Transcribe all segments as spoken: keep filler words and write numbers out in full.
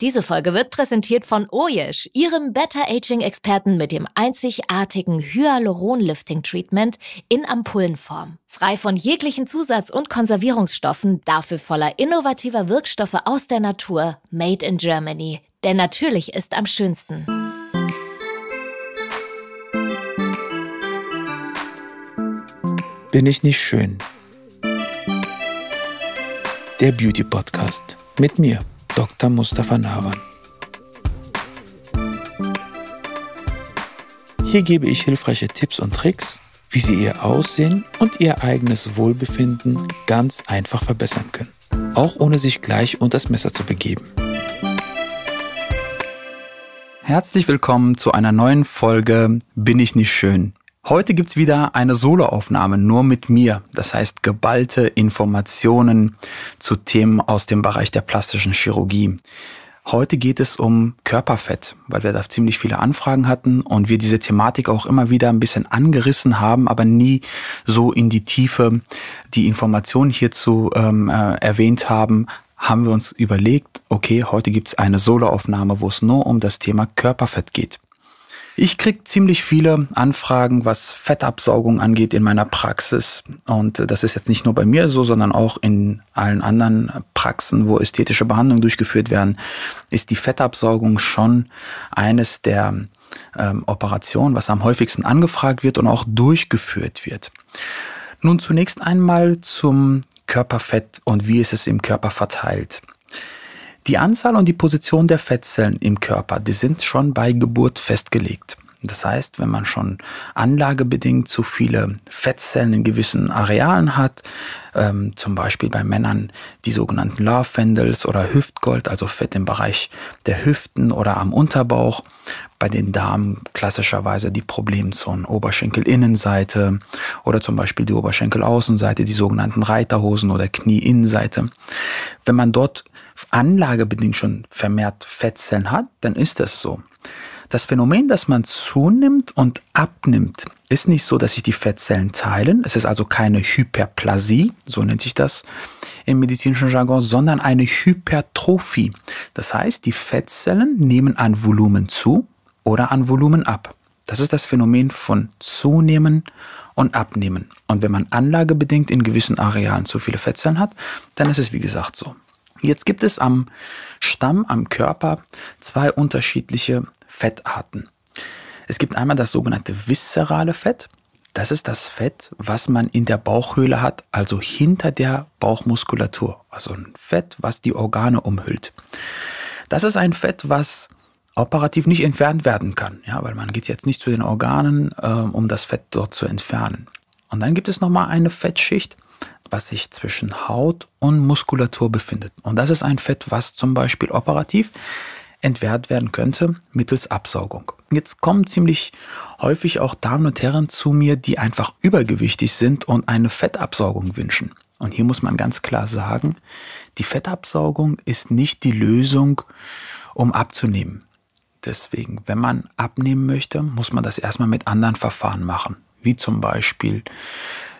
Diese Folge wird präsentiert von OJESH, Ihrem Better-Aging-Experten mit dem einzigartigen Hyaluron-Lifting-Treatment in Ampullenform. Frei von jeglichen Zusatz- und Konservierungsstoffen, dafür voller innovativer Wirkstoffe aus der Natur, made in Germany. Denn natürlich ist am schönsten. Bin ich nicht schön? Der Beauty-Podcast mit mir, Doktor Mustafa Narwan. Hier gebe ich hilfreiche Tipps und Tricks, wie Sie Ihr Aussehen und Ihr eigenes Wohlbefinden ganz einfach verbessern können, auch ohne sich gleich unter das Messer zu begeben. Herzlich willkommen zu einer neuen Folge Bin ich nicht schön? Heute gibt's wieder eine Soloaufnahme nur mit mir, das heißt geballte Informationen zu Themen aus dem Bereich der plastischen Chirurgie. Heute geht es um Körperfett, weil wir da ziemlich viele Anfragen hatten und wir diese Thematik auch immer wieder ein bisschen angerissen haben, aber nie so in die Tiefe die Informationen hierzu ähm, äh, erwähnt haben. Haben wir uns überlegt, okay, heute gibt's eine Soloaufnahme, wo es nur um das Thema Körperfett geht. Ich kriege ziemlich viele Anfragen, was Fettabsaugung angeht in meiner Praxis. Und das ist jetzt nicht nur bei mir so, sondern auch in allen anderen Praxen, wo ästhetische Behandlungen durchgeführt werden, ist die Fettabsaugung schon eines der ähm, Operationen, was am häufigsten angefragt wird und auch durchgeführt wird. Nun zunächst einmal zum Körperfett und wie ist es im Körper verteilt. Die Anzahl und die Position der Fettzellen im Körper, die sind schon bei Geburt festgelegt. Das heißt, wenn man schon anlagebedingt zu viele Fettzellen in gewissen Arealen hat, ähm, zum Beispiel bei Männern die sogenannten Love Handles oder Hüftgold, also Fett im Bereich der Hüften oder am Unterbauch, bei den Damen klassischerweise die Problemzonen Oberschenkelinnenseite oder zum Beispiel die Oberschenkelaußenseite, die sogenannten Reiterhosen oder Knieinnenseite. Wenn man dort anlagebedingt schon vermehrt Fettzellen hat, dann ist das so. Das Phänomen, dass man zunimmt und abnimmt, ist nicht so, dass sich die Fettzellen teilen. Es ist also keine Hyperplasie, so nennt sich das im medizinischen Jargon, sondern eine Hypertrophie. Das heißt, die Fettzellen nehmen an Volumen zu oder an Volumen ab. Das ist das Phänomen von Zunehmen und Abnehmen. Und wenn man anlagebedingt in gewissen Arealen zu viele Fettzellen hat, dann ist es wie gesagt so. Jetzt gibt es am Stamm, am Körper, zwei unterschiedliche Fettarten. Es gibt einmal das sogenannte viszerale Fett. Das ist das Fett, was man in der Bauchhöhle hat, also hinter der Bauchmuskulatur. Also ein Fett, was die Organe umhüllt. Das ist ein Fett, was operativ nicht entfernt werden kann. Ja, weil man geht jetzt nicht zu den Organen, äh, um das Fett dort zu entfernen. Und dann gibt es nochmal eine Fettschicht, was sich zwischen Haut und Muskulatur befindet. Und das ist ein Fett, was zum Beispiel operativ entfernt werden könnte mittels Absaugung. Jetzt kommen ziemlich häufig auch Damen und Herren zu mir, die einfach übergewichtig sind und eine Fettabsaugung wünschen. Und hier muss man ganz klar sagen, die Fettabsaugung ist nicht die Lösung, um abzunehmen. Deswegen, wenn man abnehmen möchte, muss man das erstmal mit anderen Verfahren machen, wie zum Beispiel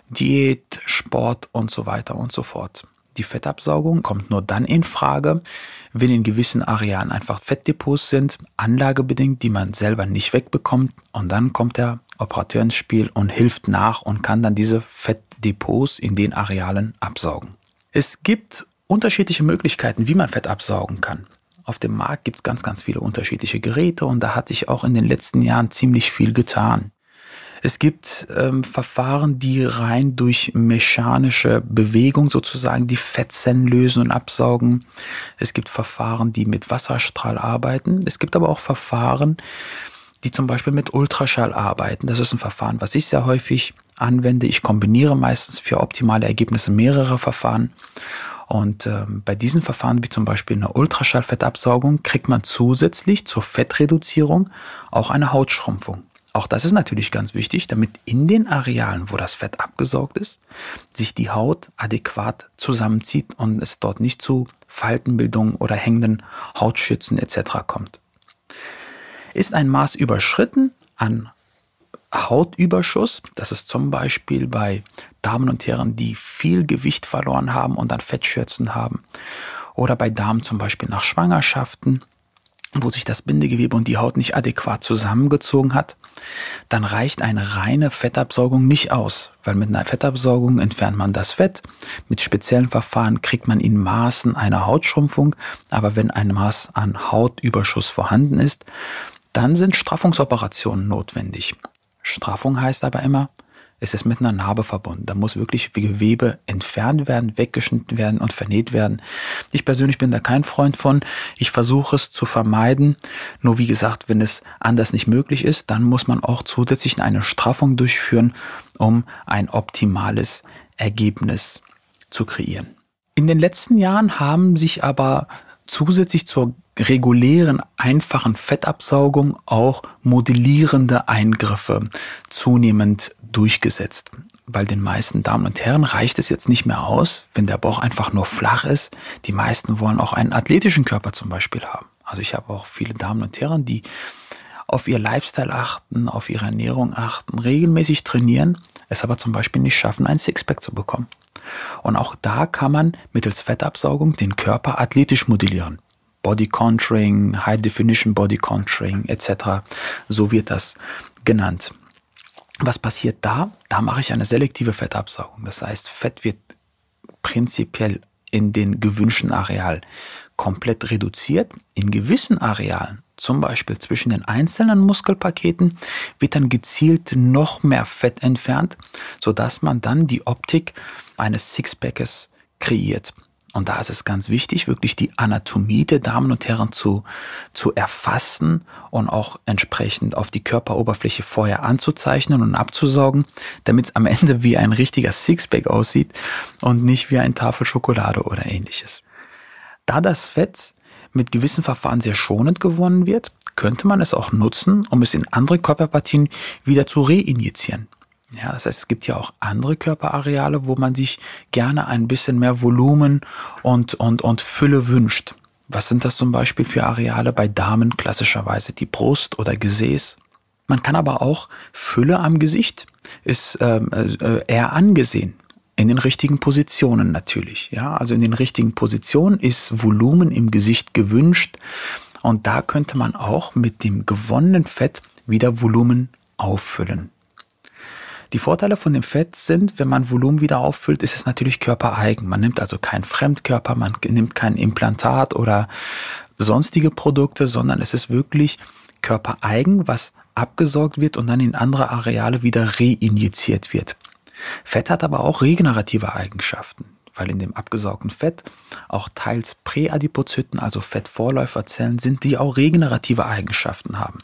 Diät, Sport und so weiter und so fort. Die Fettabsaugung kommt nur dann in Frage, wenn in gewissen Arealen einfach Fettdepots sind, anlagebedingt, die man selber nicht wegbekommt. Und dann kommt der Operateur ins Spiel und hilft nach und kann dann diese Fettdepots in den Arealen absaugen. Es gibt unterschiedliche Möglichkeiten, wie man Fett absaugen kann. Auf dem Markt gibt es ganz, ganz viele unterschiedliche Geräte und da hat sich auch in den letzten Jahren ziemlich viel getan. Es gibt ähm, Verfahren, die rein durch mechanische Bewegung sozusagen die Fettzellen lösen und absaugen. Es gibt Verfahren, die mit Wasserstrahl arbeiten. Es gibt aber auch Verfahren, die zum Beispiel mit Ultraschall arbeiten. Das ist ein Verfahren, was ich sehr häufig anwende. Ich kombiniere meistens für optimale Ergebnisse mehrere Verfahren. Und ähm, bei diesen Verfahren, wie zum Beispiel eine Ultraschallfettabsaugung, kriegt man zusätzlich zur Fettreduzierung auch eine Hautschrumpfung. Auch das ist natürlich ganz wichtig, damit in den Arealen, wo das Fett abgesaugt ist, sich die Haut adäquat zusammenzieht und es dort nicht zu Faltenbildungen oder hängenden Hautschürzen et cetera kommt. Ist ein Maß überschritten an Hautüberschuss, das ist zum Beispiel bei Damen und Herren, die viel Gewicht verloren haben und dann Fettschürzen haben, oder bei Damen zum Beispiel nach Schwangerschaften, wo sich das Bindegewebe und die Haut nicht adäquat zusammengezogen hat, dann reicht eine reine Fettabsaugung nicht aus, weil mit einer Fettabsaugung entfernt man das Fett. Mit speziellen Verfahren kriegt man in Maßen eine Hautschrumpfung, aber wenn ein Maß an Hautüberschuss vorhanden ist, dann sind Straffungsoperationen notwendig. Straffung heißt aber immer, es ist mit einer Narbe verbunden. Da muss wirklich Gewebe entfernt werden, weggeschnitten werden und vernäht werden. Ich persönlich bin da kein Freund von. Ich versuche es zu vermeiden. Nur wie gesagt, wenn es anders nicht möglich ist, dann muss man auch zusätzlich eine Straffung durchführen, um ein optimales Ergebnis zu kreieren. In den letzten Jahren haben sich aber zusätzlich zur regulären, einfachen Fettabsaugung auch modellierende Eingriffe zunehmend durchgesetzt. Weil den meisten Damen und Herren reicht es jetzt nicht mehr aus, wenn der Bauch einfach nur flach ist. Die meisten wollen auch einen athletischen Körper zum Beispiel haben. Also ich habe auch viele Damen und Herren, die auf ihr Lifestyle achten, auf ihre Ernährung achten, regelmäßig trainieren, es aber zum Beispiel nicht schaffen, ein Sixpack zu bekommen. Und auch da kann man mittels Fettabsaugung den Körper athletisch modellieren. Body Contouring, High Definition Body Contouring et cetera. So wird das genannt. Was passiert da? Da mache ich eine selektive Fettabsaugung. Das heißt, Fett wird prinzipiell in den gewünschten Areal komplett reduziert. In gewissen Arealen, zum Beispiel zwischen den einzelnen Muskelpaketen, wird dann gezielt noch mehr Fett entfernt, sodass man dann die Optik eines Sixpacks kreiert. Und da ist es ganz wichtig, wirklich die Anatomie der Damen und Herren zu, zu erfassen und auch entsprechend auf die Körperoberfläche vorher anzuzeichnen und abzusaugen, damit es am Ende wie ein richtiger Sixpack aussieht und nicht wie eine Tafel Schokolade oder ähnliches. Da das Fett mit gewissen Verfahren sehr schonend gewonnen wird, könnte man es auch nutzen, um es in andere Körperpartien wieder zu reinjizieren. Ja, das heißt, es gibt ja auch andere Körperareale, wo man sich gerne ein bisschen mehr Volumen und, und, und Fülle wünscht. Was sind das zum Beispiel für Areale bei Damen? Klassischerweise die Brust oder Gesäß. Man kann aber auch Fülle am Gesicht ist ähm, äh, eher angesehen. In den richtigen Positionen natürlich. Ja, also in den richtigen Positionen ist Volumen im Gesicht gewünscht. Und da könnte man auch mit dem gewonnenen Fett wieder Volumen auffüllen. Die Vorteile von dem Fett sind, wenn man Volumen wieder auffüllt, ist es natürlich körpereigen. Man nimmt also keinen Fremdkörper, man nimmt kein Implantat oder sonstige Produkte, sondern es ist wirklich körpereigen, was abgesaugt wird und dann in andere Areale wieder reinjiziert wird. Fett hat aber auch regenerative Eigenschaften, weil in dem abgesaugten Fett auch teils Präadipozyten, also Fettvorläuferzellen sind, die auch regenerative Eigenschaften haben.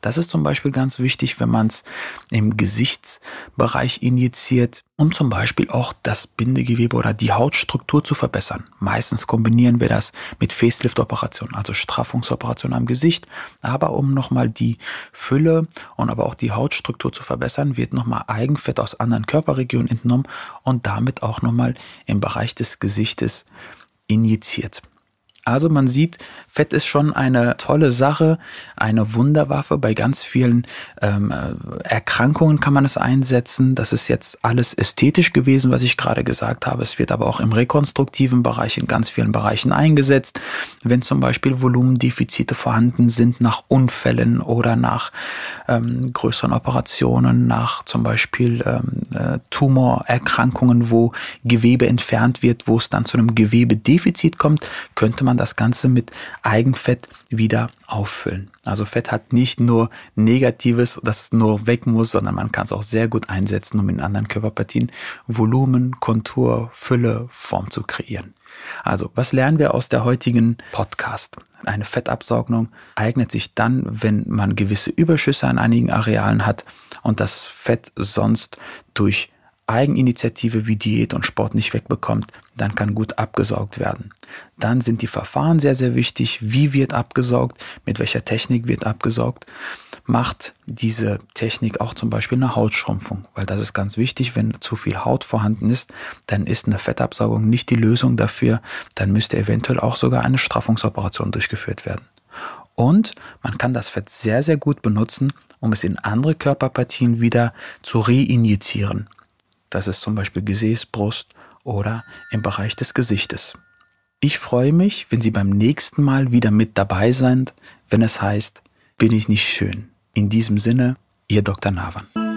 Das ist zum Beispiel ganz wichtig, wenn man es im Gesichtsbereich injiziert, um zum Beispiel auch das Bindegewebe oder die Hautstruktur zu verbessern. Meistens kombinieren wir das mit Facelift-Operationen, also Straffungsoperationen am Gesicht. Aber um nochmal die Fülle und aber auch die Hautstruktur zu verbessern, wird nochmal Eigenfett aus anderen Körperregionen entnommen und damit auch nochmal im Bereich des Gesichtes injiziert. Also man sieht, Fett ist schon eine tolle Sache, eine Wunderwaffe. Bei ganz vielen ähm, Erkrankungen kann man es einsetzen. Das ist jetzt alles ästhetisch gewesen, was ich gerade gesagt habe. Es wird aber auch im rekonstruktiven Bereich, in ganz vielen Bereichen eingesetzt. Wenn zum Beispiel Volumendefizite vorhanden sind nach Unfällen oder nach ähm, größeren Operationen, nach zum Beispiel ähm, äh, Tumorerkrankungen, wo Gewebe entfernt wird, wo es dann zu einem Gewebedefizit kommt, könnte man das Ganze mit Eigenfett wieder auffüllen. Also Fett hat nicht nur Negatives, das nur weg muss, sondern man kann es auch sehr gut einsetzen, um in anderen Körperpartien Volumen, Kontur, Fülle, Form zu kreieren. Also, was lernen wir aus der heutigen Podcast? Eine Fettabsaugung eignet sich dann, wenn man gewisse Überschüsse an einigen Arealen hat und das Fett sonst durch Eigeninitiative wie Diät und Sport nicht wegbekommt, dann kann gut abgesaugt werden. Dann sind die Verfahren sehr, sehr wichtig. Wie wird abgesaugt? Mit welcher Technik wird abgesaugt? Macht diese Technik auch zum Beispiel eine Hautschrumpfung? Weil das ist ganz wichtig, wenn zu viel Haut vorhanden ist, dann ist eine Fettabsaugung nicht die Lösung dafür. Dann müsste eventuell auch sogar eine Straffungsoperation durchgeführt werden. Und man kann das Fett sehr, sehr gut benutzen, um es in andere Körperpartien wieder zu reinjizieren. Das ist zum Beispiel Gesäß, Brust oder im Bereich des Gesichtes. Ich freue mich, wenn Sie beim nächsten Mal wieder mit dabei sind, wenn es heißt, bin ich nicht schön. In diesem Sinne, Ihr Doktor Narwan.